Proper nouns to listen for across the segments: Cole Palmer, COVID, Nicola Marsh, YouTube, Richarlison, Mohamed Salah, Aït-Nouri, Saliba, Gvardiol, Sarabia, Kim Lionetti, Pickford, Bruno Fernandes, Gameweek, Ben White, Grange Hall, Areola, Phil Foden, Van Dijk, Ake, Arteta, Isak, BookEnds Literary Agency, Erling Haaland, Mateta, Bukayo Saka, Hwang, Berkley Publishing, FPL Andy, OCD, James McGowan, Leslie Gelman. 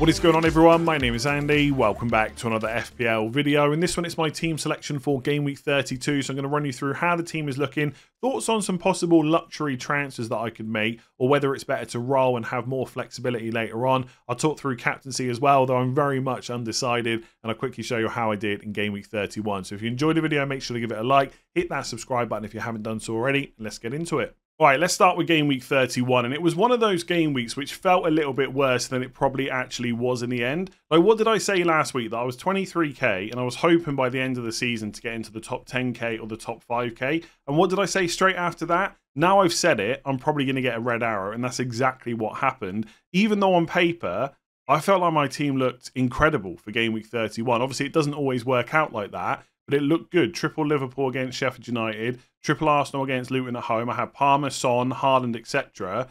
What is going on, everyone? My name is Andy. Welcome back to another FPL video. In this one, it's my team selection for Game Week 32. So I'm going to run you through how the team is looking, thoughts on some possible luxury transfers that I could make, or whether it's better to roll and have more flexibility later on. I'll talk through captaincy as well, though I'm very much undecided, and I'll quickly show you how I did in Game Week 31. So if you enjoyed the video, make sure to give it a like, hit that subscribe button if you haven't done so already, and let's get into it. All right, let's start with Game Week 31, and it was one of those game weeks which felt a little bit worse than it probably actually was in the end. Like, what did I say last week? That I was 23k, and I was hoping by the end of the season to get into the top 10k or the top 5k. And what did I say straight after that? Now I've said it, I'm probably going to get a red arrow, and that's exactly what happened. Even though on paper, I felt like my team looked incredible for Game Week 31. Obviously, it doesn't always work out like that, but it looked good. Triple Liverpool against Sheffield United, triple Arsenal against Luton at home. I had Palmer, Son, Haaland, etc.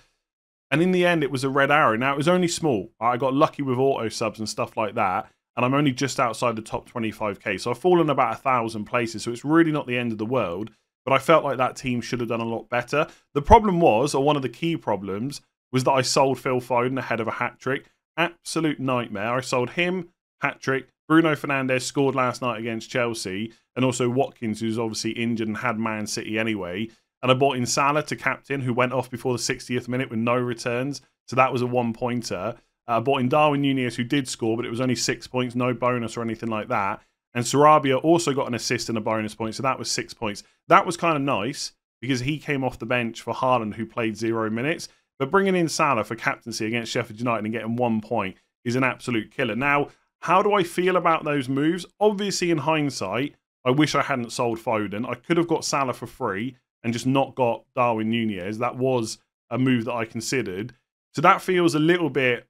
And in the end, it was a red arrow. Now, it was only small. I got lucky with auto subs and stuff like that, and I'm only just outside the top 25k. So I've fallen about 1,000 places, so it's really not the end of the world. But I felt like that team should have done a lot better. The problem was, or one of the key problems, was that I sold Phil Foden ahead of a hat-trick. Absolute nightmare. I sold him, hat-trick. Bruno Fernandes scored last night against Chelsea, and also Watkins, who's obviously injured and had Man City anyway. And I bought in Salah to captain, who went off before the 60th minute with no returns. So that was a one-pointer. I bought in Darwin Nunez, who did score, but it was only 6 points, no bonus or anything like that. And Sarabia also got an assist and a bonus point, so that was 6 points. That was kind of nice, because he came off the bench for Haaland, who played 0 minutes. But bringing in Salah for captaincy against Sheffield United and getting 1 point is an absolute killer. Now, how do I feel about those moves? Obviously, in hindsight, I wish I hadn't sold Foden. I could have got Salah for free and just not got Darwin Nunez. That was a move that I considered. So that feels a little bit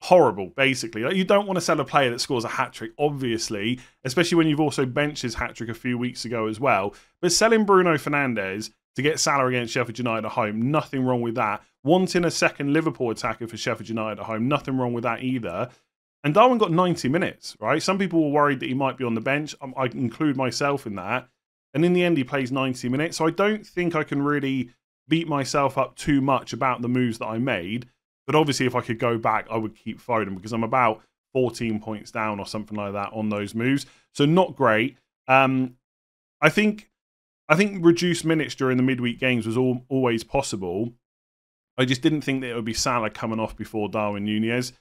horrible, basically. Like, you don't want to sell a player that scores a hat-trick, obviously, especially when you've also benched his hat-trick a few weeks ago as well. But selling Bruno Fernandes to get Salah against Sheffield United at home, nothing wrong with that. Wanting a second Liverpool attacker for Sheffield United at home, nothing wrong with that either. And Darwin got 90 minutes, right? Some people were worried that he might be on the bench. I include myself in that. And in the end, he plays 90 minutes. So I don't think I can really beat myself up too much about the moves that I made. But obviously, if I could go back, I would keep Foden, because I'm about 14 points down or something like that on those moves. So not great. I think reduced minutes during the midweek games was always possible. I just didn't think that it would be Salah coming off before Darwin Nunez.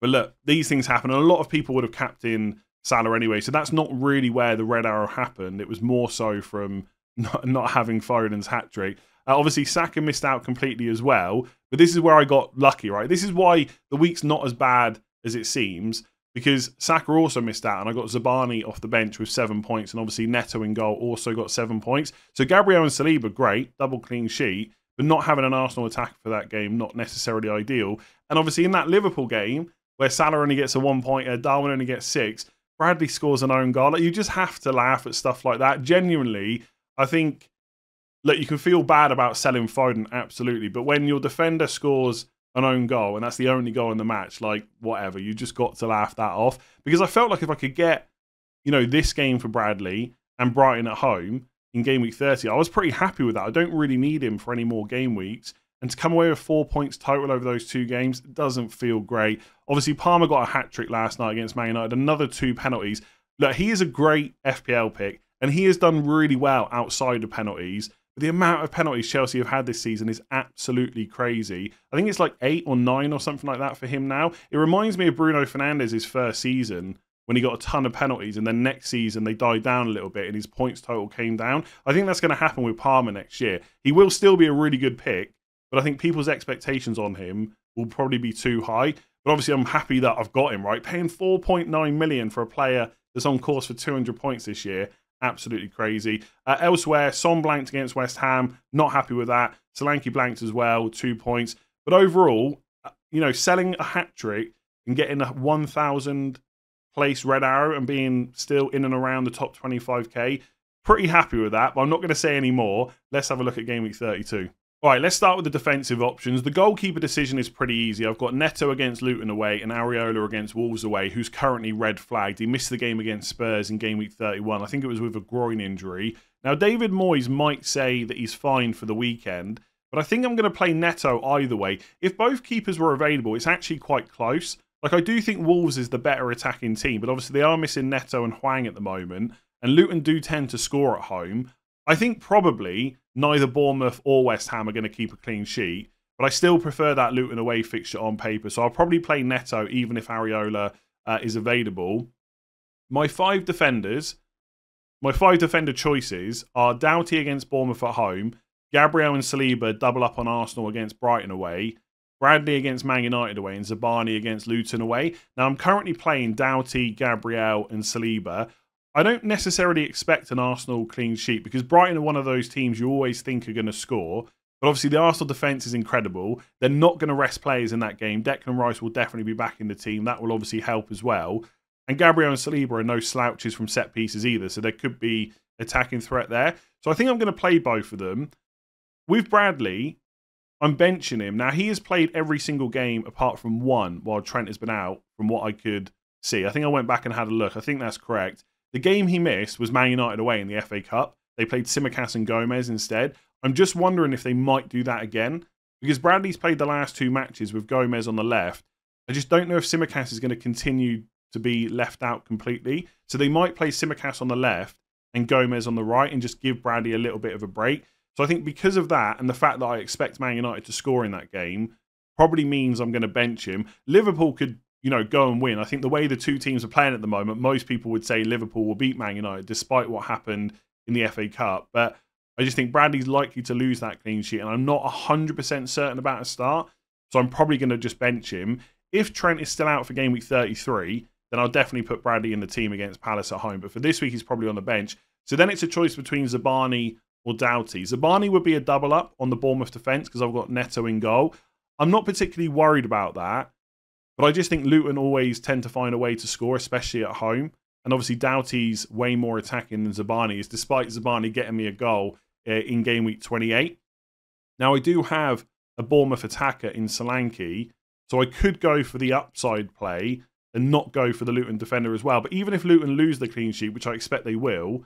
But look, these things happen, and a lot of people would have capped in Salah anyway, so that's not really where the red arrow happened. It was more so from not having Foden's hat-trick. Obviously, Saka missed out completely as well, but this is where I got lucky, right? This is why the week's not as bad as it seems, because Saka also missed out, and I got Zabarny off the bench with 7 points, and obviously Neto in goal also got 7 points. So Gabriel and Saliba, great, double clean sheet, but not having an Arsenal attacker for that game, not necessarily ideal. And obviously in that Liverpool game, where Salah only gets a 1 point, Darwin only gets 6, Bradley scores an own goal. Like, you just have to laugh at stuff like that. Genuinely, I think, look, you can feel bad about selling Foden, absolutely, but when your defender scores an own goal, and that's the only goal in the match, like, whatever, you just got to laugh that off. Because I felt like if I could get, you know, this game for Bradley and Brighton at home in Game Week 30, I was pretty happy with that. I don't really need him for any more game weeks. And to come away with 4 points total over those two games doesn't feel great. Obviously, Palmer got a hat-trick last night against Man United, another 2 penalties. Look, he is a great FPL pick, and he has done really well outside of penalties. But the amount of penalties Chelsea have had this season is absolutely crazy. I think it's like 8 or 9 or something like that for him now. It reminds me of Bruno Fernandes' first season, when he got a ton of penalties, and then next season they died down a little bit and his points total came down. I think that's going to happen with Palmer next year. He will still be a really good pick, but I think people's expectations on him will probably be too high. But obviously, I'm happy that I've got him, right? Paying 4.9 million for a player that's on course for 200 points this year, absolutely crazy. Elsewhere, Son blanked against West Ham, not happy with that. Solanke blanked as well, 2 points. But overall, you know, selling a hat-trick and getting a 1,000 place red arrow and being still in and around the top 25k, pretty happy with that. But I'm not going to say any more. Let's have a look at Game Week 32. All right, let's start with the defensive options. The goalkeeper decision is pretty easy. I've got Neto against Luton away and Areola against Wolves away, who's currently red flagged. He missed the game against Spurs in Game Week 31. I think it was with a groin injury. Now, David Moyes might say that he's fine for the weekend, but I think I'm going to play Neto either way. If both keepers were available, it's actually quite close. Like, I do think Wolves is the better attacking team, but obviously they are missing Neto and Hwang at the moment, and Luton do tend to score at home. I think probably neither Bournemouth or West Ham are going to keep a clean sheet, but I still prefer that Luton away fixture on paper, so I'll probably play Neto even if Areola is available. My five defender choices are Doughty against Bournemouth at home, Gabriel and Saliba double up on Arsenal against Brighton away, Bradley against Man United away, and Zabarny against Luton away. Now, I'm currently playing Doughty, Gabriel, and Saliba. I don't necessarily expect an Arsenal clean sheet because Brighton are one of those teams you always think are going to score. But obviously, the Arsenal defence is incredible. They're not going to rest players in that game. Declan Rice will definitely be back in the team. That will obviously help as well. And Gabriel and Saliba are no slouches from set pieces either, so there could be attacking threat there. So I think I'm going to play both of them. With Bradley, I'm benching him. Now, he has played every single game apart from one while Trent has been out, from what I could see. I think I went back and had a look. I think that's correct. The game he missed was Man United away in the FA Cup. They played Tsimikas and Gomez instead. I'm just wondering if they might do that again, because Bradley's played the last two matches with Gomez on the left. I just don't know if Tsimikas is going to continue to be left out completely. So they might play Tsimikas on the left and Gomez on the right and just give Bradley a little bit of a break. So I think because of that and the fact that I expect Man United to score in that game probably means I'm going to bench him. Liverpool could, you know, go and win. I think the way the two teams are playing at the moment, most people would say Liverpool will beat Man United despite what happened in the FA Cup. But I just think Bradley's likely to lose that clean sheet and I'm not 100% certain about a start. So I'm probably going to just bench him. If Trent is still out for game week 33, then I'll definitely put Bradley in the team against Palace at home. But for this week, he's probably on the bench. So then it's a choice between Zabarny or Doughty. Zabarny would be a double up on the Bournemouth defence because I've got Neto in goal. I'm not particularly worried about that, but I just think Luton always tend to find a way to score, especially at home. And obviously Doughty's way more attacking than Zabarny is, despite Zabarny getting me a goal in game week 28. Now I do have a Bournemouth attacker in Solanke, so I could go for the upside play and not go for the Luton defender as well. But even if Luton lose the clean sheet, which I expect they will,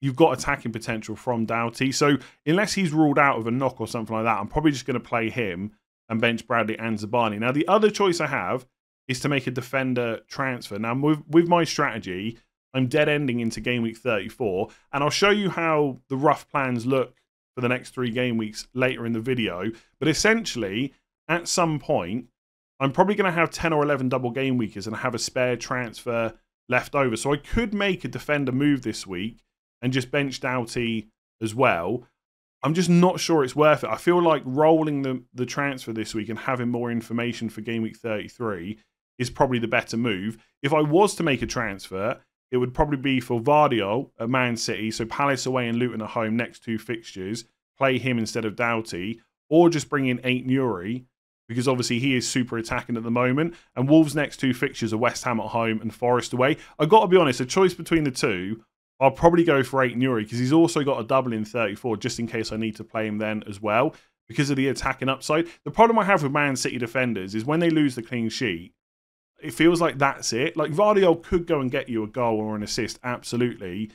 you've got attacking potential from Doughty. So unless he's ruled out of a knock or something like that, I'm probably just going to play him and bench Bradley and Zabarny. Now, the other choice I have is to make a defender transfer. Now, with my strategy, I'm dead-ending into game week 34, and I'll show you how the rough plans look for the next three game weeks later in the video. But essentially, at some point, I'm probably going to have 10 or 11 double game weekers and have a spare transfer left over. So I could make a defender move this week and just bench Doughty as well. I'm just not sure it's worth it. I feel like rolling the transfer this week and having more information for game week 33 is probably the better move. If I was to make a transfer, it would probably be for Gvardiol at Man City, so Palace away and Luton at home, next two fixtures, play him instead of Doughty, or just bring in Aït-Nouri, because obviously he is super attacking at the moment, and Wolves' next two fixtures are West Ham at home and Forest away. I've got to be honest, a choice between the two, I'll probably go for Aït-Nouri because he's also got a double in 34 just in case I need to play him then as well because of the attacking upside. The problem I have with Man City defenders is when they lose the clean sheet, it feels like that's it. Like, Gvardiol could go and get you a goal or an assist, absolutely.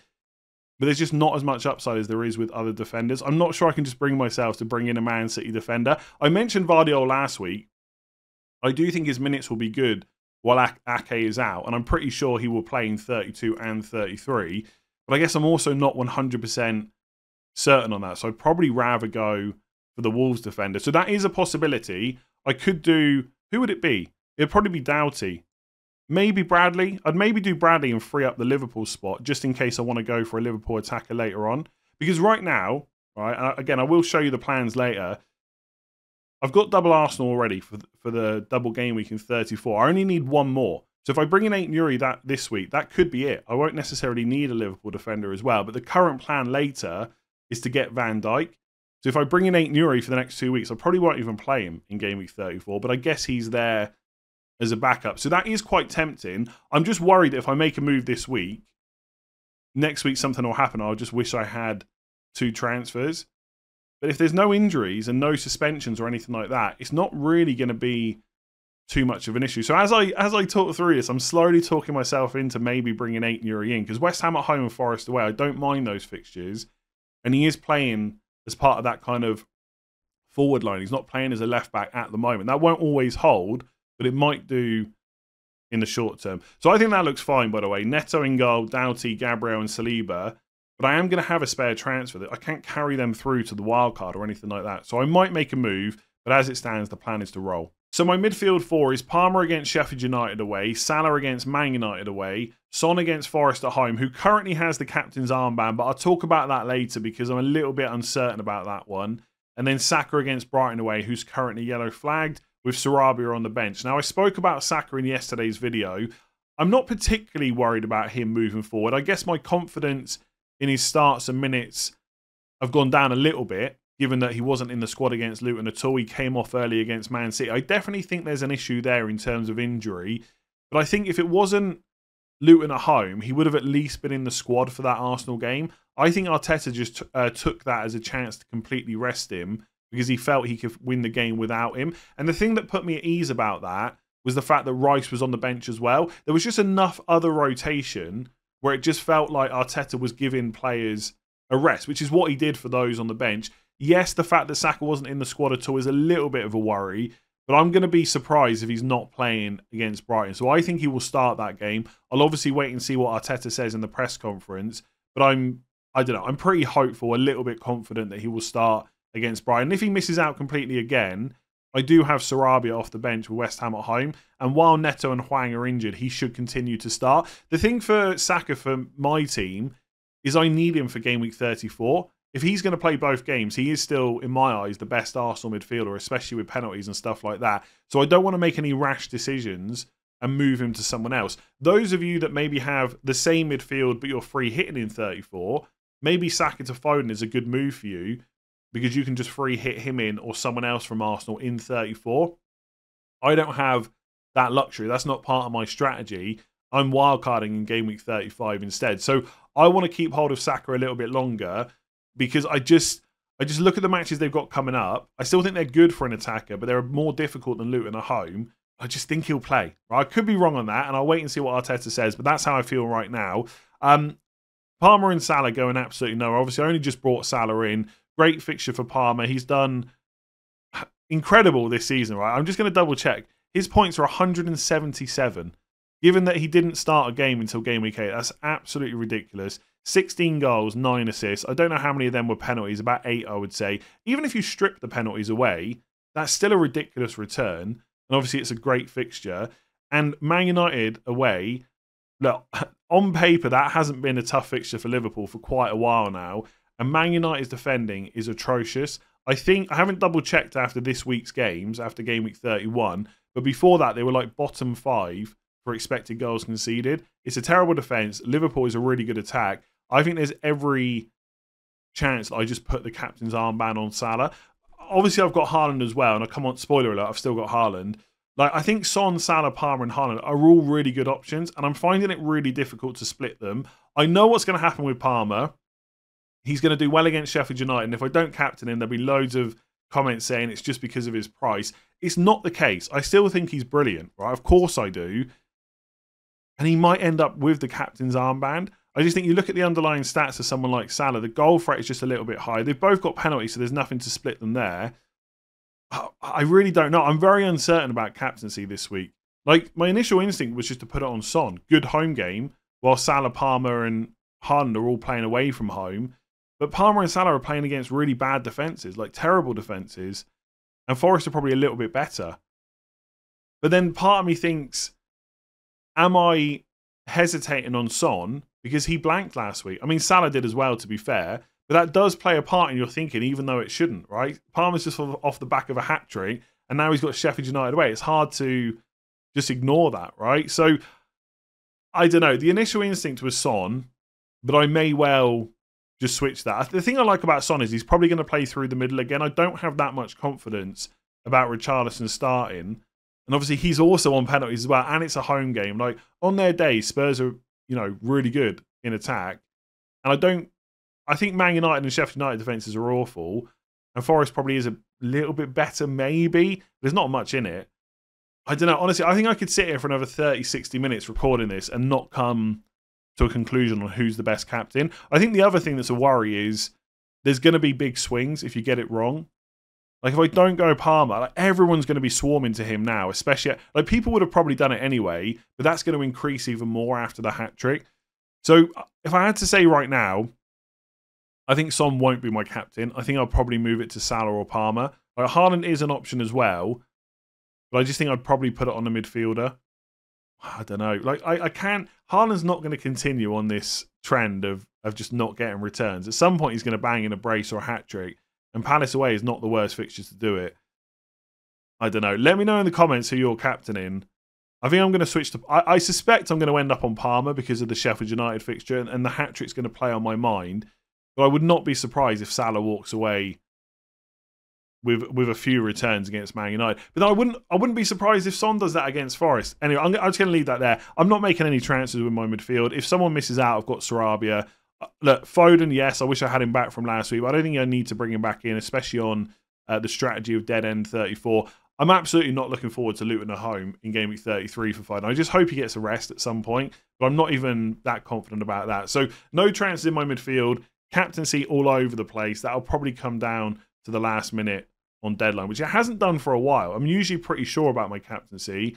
But there's just not as much upside as there is with other defenders. I'm not sure I can just bring myself to bring in a Man City defender. I mentioned Gvardiol last week. I do think his minutes will be good while Ake is out, and I'm pretty sure he will play in 32 and 33. But I guess I'm also not 100% certain on that. So I'd probably rather go for the Wolves defender. So that is a possibility. I could do... Who would it be? It would probably be Doughty. Maybe Bradley. I'd maybe do Bradley and free up the Liverpool spot just in case I want to go for a Liverpool attacker later on. Because right now, right, again, I will show you the plans later. I've got double Arsenal already for the double game week in 34. I only need one more. So if I bring in Aït-Nouri this week, that could be it. I won't necessarily need a Liverpool defender as well. But the current plan later is to get Van Dijk. So if I bring in Aït-Nouri for the next 2 weeks, I probably won't even play him in game week 34. But I guess he's there as a backup. So that is quite tempting. I'm just worried that if I make a move this week, next week something will happen. I'll just wish I had two transfers. But if there's no injuries and no suspensions or anything like that, it's not really going to be too much of an issue. So as I talk through this, I'm slowly talking myself into maybe bringing Aït-Nouri in because West Ham at home and Forest away, I don't mind those fixtures, and he is playing as part of that kind of forward line. He's not playing as a left back at the moment. That won't always hold, but it might do in the short term. So I think that looks fine, by the way. Neto in goal, Doughty, Gabriel and Saliba. But I am going to have a spare transfer that I can't carry them through to the wild card or anything like that. So I might make a move, but as it stands, the plan is to roll. So my midfield four is Palmer against Sheffield United away, Salah against Man United away, Son against Forest at home, who currently has the captain's armband, but I'll talk about that later because I'm a little bit uncertain about that one. And then Saka against Brighton away, who's currently yellow flagged, with Sarabia on the bench. Now, I spoke about Saka in yesterday's video. I'm not particularly worried about him moving forward. I guess my confidence in his starts and minutes have gone down a little bit, given that he wasn't in the squad against Luton at all. He came off early against Man City. I definitely think there's an issue there in terms of injury. But I think if it wasn't Luton at home, he would have at least been in the squad for that Arsenal game. I think Arteta just took that as a chance to completely rest him because he felt he could win the game without him. And the thing that put me at ease about that was the fact that Rice was on the bench as well. There was just enough other rotation where it just felt like Arteta was giving players a rest, which is what he did for those on the bench. Yes, the fact that Saka wasn't in the squad at all is a little bit of a worry, but I'm going to be surprised if he's not playing against Brighton. So I think he will start that game. I'll obviously wait and see what Arteta says in the press conference, but I don't know, I'm pretty hopeful, a little bit confident that he will start against Brighton. If he misses out completely again, I do have Sarabia off the bench with West Ham at home. And while Neto and Hwang are injured, he should continue to start. The thing for Saka for my team is I need him for game week 34. If he's going to play both games, he is still, in my eyes, the best Arsenal midfielder, especially with penalties and stuff like that. So I don't want to make any rash decisions and move him to someone else. Those of you that maybe have the same midfield but you're free hitting in 34, maybe Saka to Foden is a good move for you, because you can just free hit him in or someone else from Arsenal in 34. I don't have that luxury. That's not part of my strategy. I'm wildcarding in game week 35 instead. So I want to keep hold of Saka a little bit longer because I just look at the matches they've got coming up. I still think they're good for an attacker, but they're more difficult than Luton at home. I just think he'll play. I could be wrong on that, and I'll wait and see what Arteta says, but that's how I feel right now. Palmer and Salah going absolutely nowhere. Obviously, I only just brought Salah in. Great fixture for Palmer. He's done incredible this season, right? I'm just going to double check. His points are 177. Given that he didn't start a game until game week 8, that's absolutely ridiculous. 16 goals, 9 assists. I don't know how many of them were penalties, about 8 I would say. Even if you strip the penalties away, that's still a ridiculous return. And obviously it's a great fixture. And Man United away, look, on paper that hasn't been a tough fixture for Liverpool for quite a while now. And Man United's defending is atrocious. I haven't double-checked after this week's games, after game week 31, but before that, they were like bottom 5 for expected goals conceded. It's a terrible defence. Liverpool is a really good attack. I think there's every chance that I just put the captain's armband on Salah. Obviously, I've got Haaland as well, and I come on, spoiler alert, I've still got Haaland. Like, I think Son, Salah, Palmer and Haaland are all really good options, and I'm finding it really difficult to split them. I know what's going to happen with Palmer. He's going to do well against Sheffield United. And if I don't captain him, there'll be loads of comments saying it's just because of his price. It's not the case. I still think he's brilliant, right? Of course I do. And he might end up with the captain's armband. I just think you look at the underlying stats of someone like Salah, the goal threat is just a little bit high. They've both got penalties, so there's nothing to split them there. I really don't know. I'm very uncertain about captaincy this week. Like, my initial instinct was just to put it on Son. Good home game, while Salah, Palmer and Haaland are all playing away from home. But Palmer and Salah are playing against really bad defences, like terrible defences. And Forest are probably a little bit better. But then part of me thinks, am I hesitating on Son? Because he blanked last week. I mean, Salah did as well, to be fair. But that does play a part in your thinking, even though it shouldn't, right? Palmer's just off the back of a hat-trick, and now he's got Sheffield United away. It's hard to just ignore that, right? So, I don't know. The initial instinct was Son, but I may well just switch that. The thing I like about Son is he's probably going to play through the middle again. I don't have that much confidence about Richarlison starting. And obviously he's also on penalties as well. And it's a home game. Like, on their day, Spurs are, you know, really good in attack. And I think Man United and Sheffield United defences are awful. And Forest probably is a little bit better, maybe. There's not much in it. I don't know. Honestly, I think I could sit here for another 30, 60 minutes recording this and not come to a conclusion on who's the best captain. I think the other thing that's a worry is there's going to be big swings if you get it wrong. Like, if I don't go Palmer, like, everyone's going to be swarming to him now, especially... Like, people would have probably done it anyway, but that's going to increase even more after the hat-trick. So, if I had to say right now, I think Son won't be my captain. I think I'll probably move it to Salah or Palmer. Like, Haaland is an option as well, but I just think I'd probably put it on a midfielder. I don't know. Like, I can't... Haaland's not going to continue on this trend of just not getting returns. At some point, he's going to bang in a brace or a hat-trick. And Palace away is not the worst fixtures to do it. I don't know. Let me know in the comments who you're captaining. I think I'm going to switch to... I suspect I'm going to end up on Palmer because of the Sheffield United fixture, and the hat-trick's going to play on my mind. But I would not be surprised if Salah walks away with a few returns against Man United. But then I wouldn't be surprised if Son does that against Forest. Anyway, I'm just going to leave that there. I'm not making any transfers with my midfield. If someone misses out, I've got Sarabia. Look, Foden, yes, I wish I had him back from last week, but I don't think I need to bring him back in, especially on the strategy of dead end 34. I'm absolutely not looking forward to Luton at home in game week 33 for Foden. I just hope he gets a rest at some point, but I'm not even that confident about that. So no transfers in my midfield, captaincy all over the place. That'll probably come down to the last minute on deadline, which it hasn't done for a while. I'm usually pretty sure about my captaincy.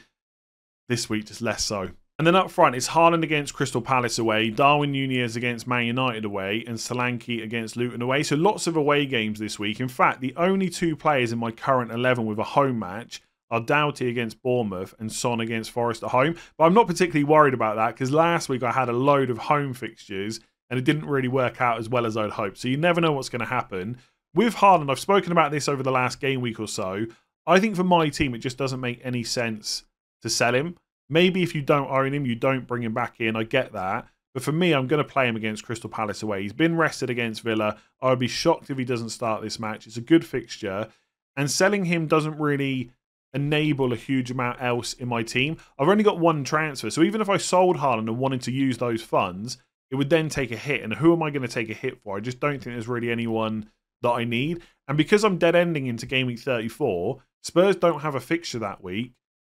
This week, just less so. And then up front, it's Haaland against Crystal Palace away, Darwin Nunez against Man United away, and Solanke against Luton away. So lots of away games this week. In fact, the only two players in my current 11 with a home match are Doughty against Bournemouth and Son against Forest at home. But I'm not particularly worried about that because last week I had a load of home fixtures and it didn't really work out as well as I'd hoped. So you never know what's going to happen. With Haaland, I've spoken about this over the last game week or so. I think for my team, it just doesn't make any sense to sell him. Maybe if you don't own him, you don't bring him back in. I get that. But for me, I'm going to play him against Crystal Palace away. He's been rested against Villa. I would be shocked if he doesn't start this match. It's a good fixture. And selling him doesn't really enable a huge amount else in my team. I've only got one transfer. So even if I sold Haaland and wanted to use those funds, it would then take a hit. And who am I going to take a hit for? I just don't think there's really anyone that I need. And because I'm dead-ending into Game Week 34, Spurs don't have a fixture that week.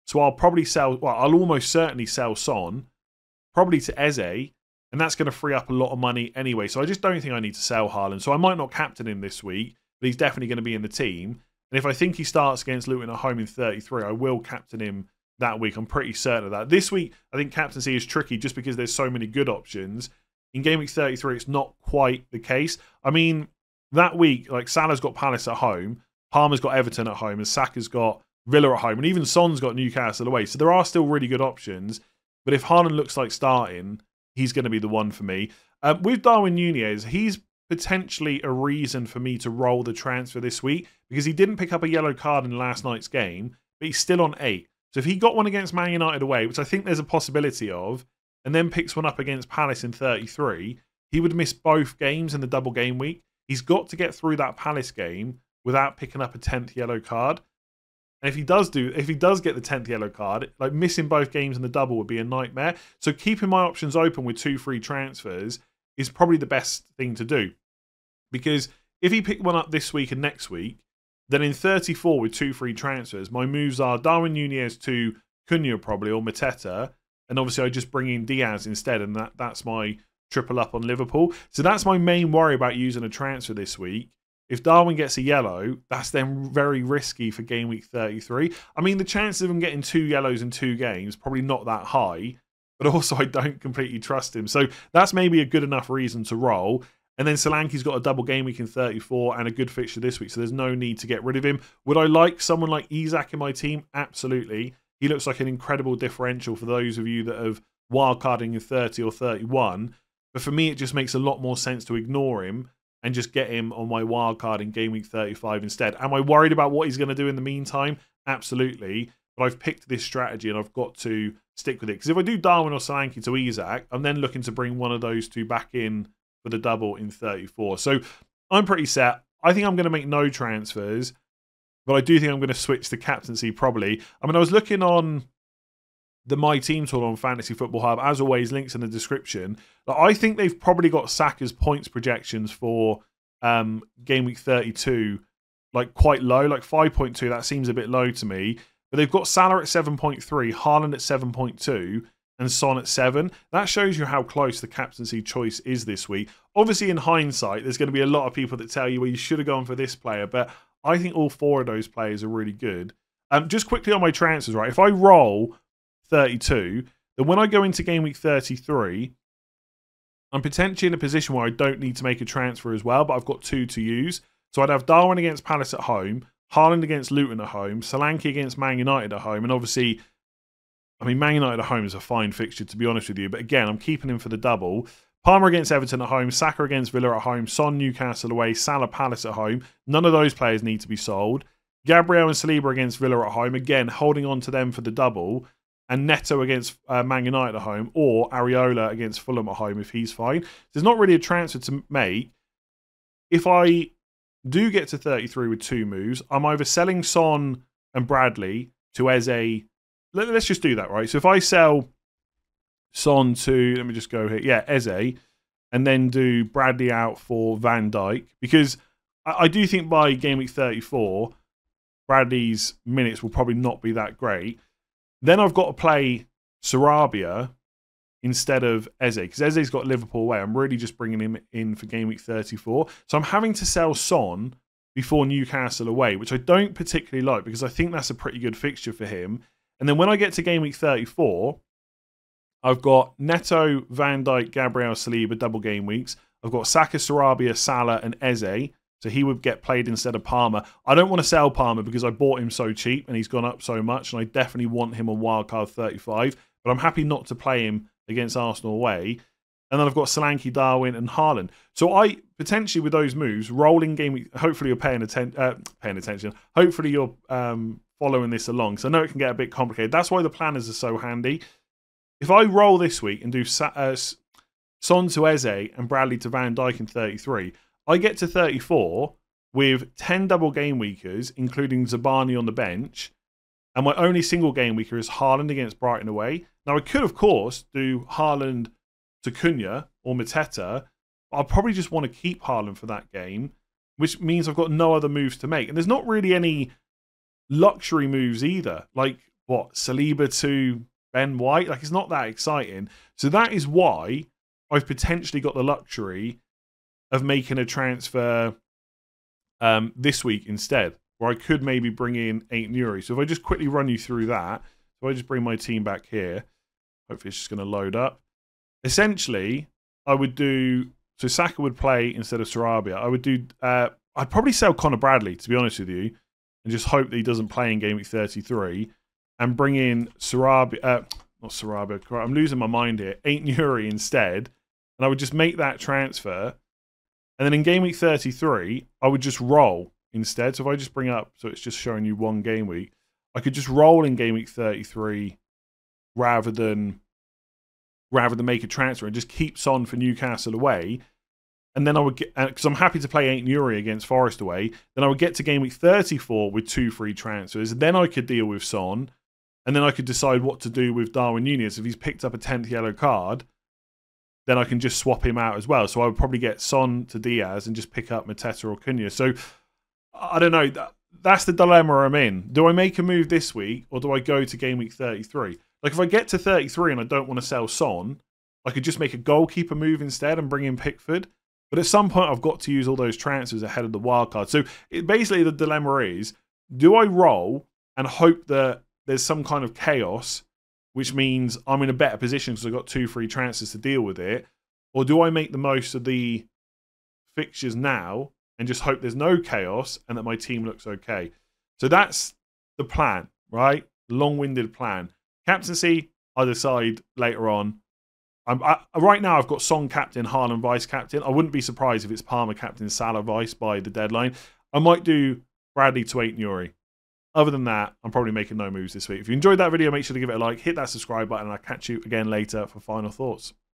So I'll probably sell, well, I'll almost certainly sell Son, probably to Eze, and that's going to free up a lot of money anyway. So I just don't think I need to sell Haaland. So I might not captain him this week, but he's definitely going to be in the team. And if I think he starts against Luton at home in 33, I will captain him that week. I'm pretty certain of that. This week, I think captaincy is tricky just because there's so many good options. In Game Week 33, it's not quite the case. I mean, that week, like Salah's got Palace at home, Palmer's got Everton at home, and Saka's got Villa at home, and even Son's got Newcastle away. So there are still really good options. But if Haaland looks like starting, he's going to be the one for me. With Darwin Nunez, he's potentially a reason for me to roll the transfer this week because he didn't pick up a yellow card in last night's game, but he's still on 8. So if he got one against Man United away, which I think there's a possibility of, and then picks one up against Palace in 33, he would miss both games in the double game week. He's got to get through that Palace game without picking up a 10th yellow card. And if he does get the 10th yellow card, like missing both games in the double would be a nightmare. So keeping my options open with 2 free transfers is probably the best thing to do. Because if he picked one up this week and next week, then in 34 with 2 free transfers, my moves are Darwin Nunez to Cunha probably, or Mateta. And obviously I just bring in Diaz instead, and that's my triple up on Liverpool. So that's my main worry about using a transfer this week. If Darwin gets a yellow, that's then very risky for game week 33. I mean, the chances of him getting 2 yellows in 2 games, probably not that high, but also I don't completely trust him. So that's maybe a good enough reason to roll. And then Solanke's got a double game week in 34 and a good fixture this week, so there's no need to get rid of him. Would I like someone like Isak in my team? Absolutely. He looks like an incredible differential for those of you that have wildcarding in 30 or 31. But for me, it just makes a lot more sense to ignore him and just get him on my wild card in game week 35 instead. Am I worried about what he's going to do in the meantime? Absolutely. But I've picked this strategy and I've got to stick with it. Because if I do Darwin or Solanke to Isak, I'm then looking to bring one of those 2 back in for the double in 34. So I'm pretty set. I think I'm going to make no transfers, but I do think I'm going to switch to captaincy probably. I mean, I was looking on the My Team tool on Fantasy Football Hub, as always, links in the description. I think they've probably got Saka's points projections for game week 32 like quite low, like 5.2. That seems a bit low to me. But they've got Salah at 7.3, Haaland at 7.2, and Son at 7. That shows you how close the captaincy choice is this week. Obviously, in hindsight, there's going to be a lot of people that tell you, well, you should have gone for this player. But I think all four of those players are really good. Just quickly on my transfers, right? If I roll 32, then when I go into game week 33, I'm potentially in a position where I don't need to make a transfer as well, but I've got two to use. So I'd have Darwin against Palace at home, Haaland against Luton at home, Solanke against Man United at home, and obviously, I mean, Man United at home is a fine fixture, to be honest with you, but again, I'm keeping him for the double. Palmer against Everton at home, Saka against Villa at home, Son Newcastle away, Salah Palace at home. None of those players need to be sold. Gabriel and Saliba against Villa at home, again, holding on to them for the double. And Neto against Man United at home, or Areola against Fulham at home if he's fine. There's not really a transfer to make. If I do get to 33 with two moves, I'm either selling Son and Bradley to Eze. Let's just do that, right? So if I sell Son to, let me just go here, yeah, Eze, and then do Bradley out for Van Dijk, because I do think by game week 34, Bradley's minutes will probably not be that great. Then I've got to play Sarabia instead of Eze, because Eze's got Liverpool away. I'm really just bringing him in for game week 34. So I'm having to sell Son before Newcastle away, which I don't particularly like, because I think that's a pretty good fixture for him. And then when I get to game week 34, I've got Neto, Van Dijk, Gabriel, Saliba, double game weeks. I've got Saka, Sarabia, Salah, and Eze. So he would get played instead of Palmer. I don't want to sell Palmer because I bought him so cheap and he's gone up so much, and I definitely want him on wildcard 35, but I'm happy not to play him against Arsenal away. And then I've got Solanke, Darwin, and Haaland. So I potentially, with those moves, rolling game, hopefully you're paying attention. Hopefully you're following this along. So I know it can get a bit complicated. That's why the planners are so handy. If I roll this week and do Son to Eze and Bradley to Van Dijk in 33, I get to 34 with 10 double game weekers, including Zabarny on the bench, and my only single game weeker is Haaland against Brighton away. Now, I could, of course, do Haaland to Cunha or Mateta, but I'll probably just want to keep Haaland for that game, which means I've got no other moves to make. And there's not really any luxury moves either, like, what, Saliba to Ben White? Like, it's not that exciting. So that is why I've potentially got the luxury of making a transfer this week instead, where I could maybe bring in Aït-Nouri. So if I just quickly run you through that, so I just bring my team back here. Hopefully it's just going to load up. Essentially, I would do, so Saka would play instead of Sarabia. I would do, I'd probably sell Connor Bradley, to be honest with you, and just hope that he doesn't play in game week 33, and bring in Sarabia, not Sarabia, I'm losing my mind here, Aït-Nouri instead, and I would just make that transfer. And then in game week 33, I would just roll instead. So if I just bring up, so it's just showing you one game week, I could just roll in game week 33 rather than make a transfer, and just keep Son for Newcastle away. And then I would get, because I'm happy to play Aït-Nouri against Forest away, then I would get to game week 34 with two free transfers. Then I could deal with Son, and then I could decide what to do with Darwin Nunez. If he's picked up a 10th yellow card, then I can just swap him out as well. So I would probably get Son to Diaz and just pick up Mateta or Cunha. So I don't know. That's the dilemma I'm in. Do I make a move this week, or do I go to game week 33? Like, if I get to 33 and I don't want to sell Son, I could just make a goalkeeper move instead and bring in Pickford. But at some point, I've got to use all those transfers ahead of the wildcard. So basically, the dilemma is, do I roll and hope that there's some kind of chaos, which means I'm in a better position because I've got two free transfers to deal with it? Or do I make the most of the fixtures now and just hope there's no chaos and that my team looks okay? So that's the plan, right? Long-winded plan. Captaincy, I decide later on. Right now, I've got Son captain, Haaland vice captain. I wouldn't be surprised if it's Palmer captain, Salah vice by the deadline. I might do Bradley to Aït-Nouri. Other than that, I'm probably making no moves this week. If you enjoyed that video, make sure to give it a like, hit that subscribe button, and I'll catch you again later for final thoughts.